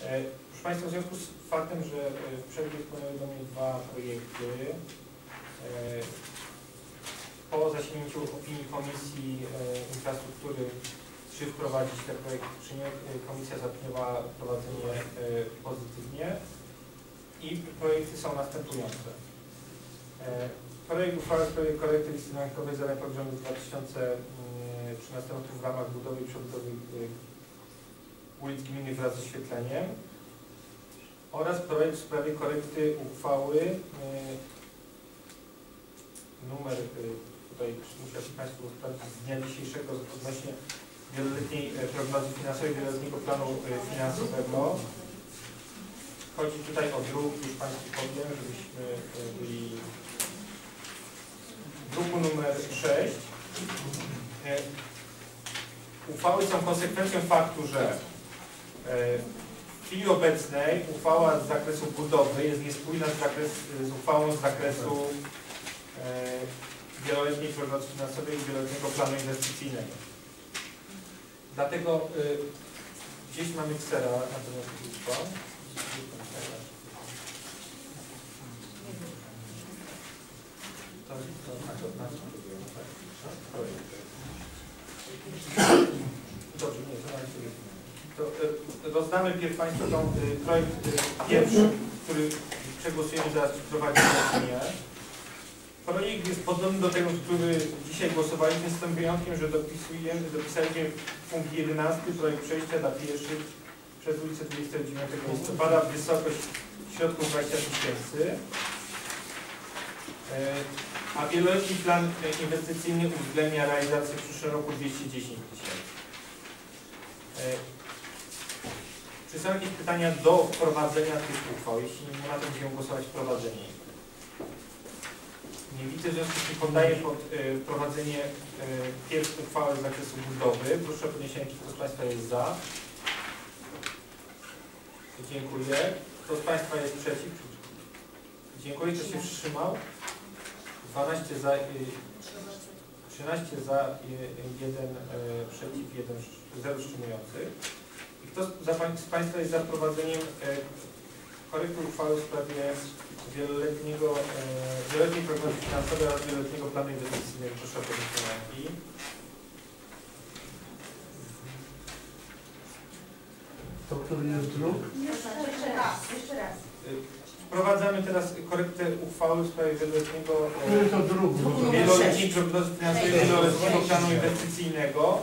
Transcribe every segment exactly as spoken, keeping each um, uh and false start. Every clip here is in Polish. Proszę Państwa, w związku z faktem, że w przerwie wpłynęły do mnie dwa projekty, po zasięgnięciu opinii Komisji Infrastruktury, czy wprowadzić ten projekt, czy nie, Komisja zaopiniowała prowadzenie pozytywnie i projekty są następujące. Projekt uchwały w sprawie korekty listy rynkowej zadań programu z dwa tysiące trzynastego roku w ramach budowy i przebudowy ulic gminy wraz z oświetleniem oraz projekt w sprawie korekty uchwały yy, numer, yy, tutaj muszę Państwu sprawdzić, z dnia dzisiejszego odnośnie wieloletniej prognozy finansowej, wieloletniego planu yy, finansowego. Chodzi tutaj o druk, już Państwu powiem, żebyśmy yy, byli w druku numer sześć. Yy, uchwały są konsekwencją faktu, że w chwili obecnej uchwała z zakresu budowy jest niespójna z, zakres, z uchwałą z zakresu e, wieloletniej prognozy finansowej i wieloletniego planu inwestycyjnego. Dlatego e, gdzieś mamy ksera na ten uchwał. Dobrze, nie, to rozdamy pierw Państwu projekt pierwszy, który przegłosujemy zaraz, czy prowadzi nie. Projekt jest podobny do tego, który dzisiaj głosowaliśmy, z tym wyjątkiem, że dopisujemy, dopisaliśmy punkt jedenasty, projekt przejścia dla pieszych przez ulicę dwudziestego dziewiątego listopada w wysokość środków dwudziestu tysięcy. A wieloletni plan inwestycyjny uwzględnia realizację w przyszłym roku dwieście dziesięć tysięcy. Czy są jakieś pytania do wprowadzenia tych uchwał? Jeśli nie ma, to będziemy głosować wprowadzenie. Nie widzę, w związku z tym poddaję pod y, wprowadzenie y, pierwszą uchwałę z zakresu budowy. Proszę o podniesienie, kto z Państwa jest za. Dziękuję. Kto z Państwa jest przeciw? Dziękuję. Kto się wstrzymał? dwanaście za, y, trzynaście za, y, jeden y, przeciw, jeden zero wstrzymujących. Kto z Państwa jest za wprowadzeniem korekty uchwały w sprawie wieloletniego, wieloletniej prognozy finansowej oraz wieloletniego planu inwestycyjnego? Proszę o podniesienie ręki. To który jest druk? Jeszcze raz, jeszcze raz. Wprowadzamy teraz korektę uchwały w sprawie wieloletniego, wieloletniej prognozy finansowej wieloletniego planu inwestycyjnego,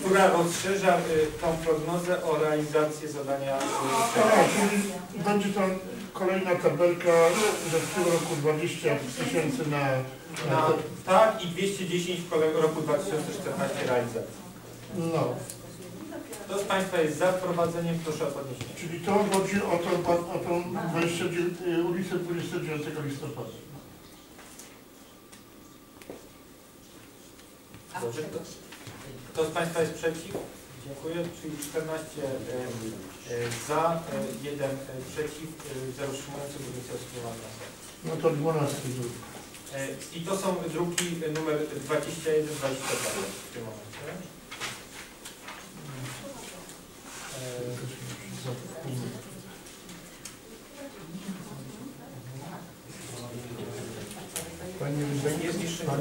która rozszerza tą prognozę o realizację zadania. Czyli będzie to kolejna tabelka, że w tym roku dwadzieścia tysięcy na, na, na... Tak, i dwieście dziesięć w roku dwa tysiące czternastego realizacji. No. Kto z Państwa jest za wprowadzeniem, proszę o podniesienie. Czyli to chodzi o tą, o tą ulicę dwudziestego dziewiątego listopada. Dobrze. Kto z Państwa jest przeciw? Dziękuję. Czyli czternaście y, y, za, y, jeden y, przeciw, y, zero wstrzymujących, no to dwanaście druk. Y, I to są druki numer dwadzieścia jeden, dwadzieścia dwa w tym momencie. Y, Panie jest jeszcze pan,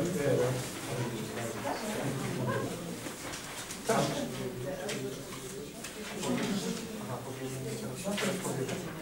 tak. Aha,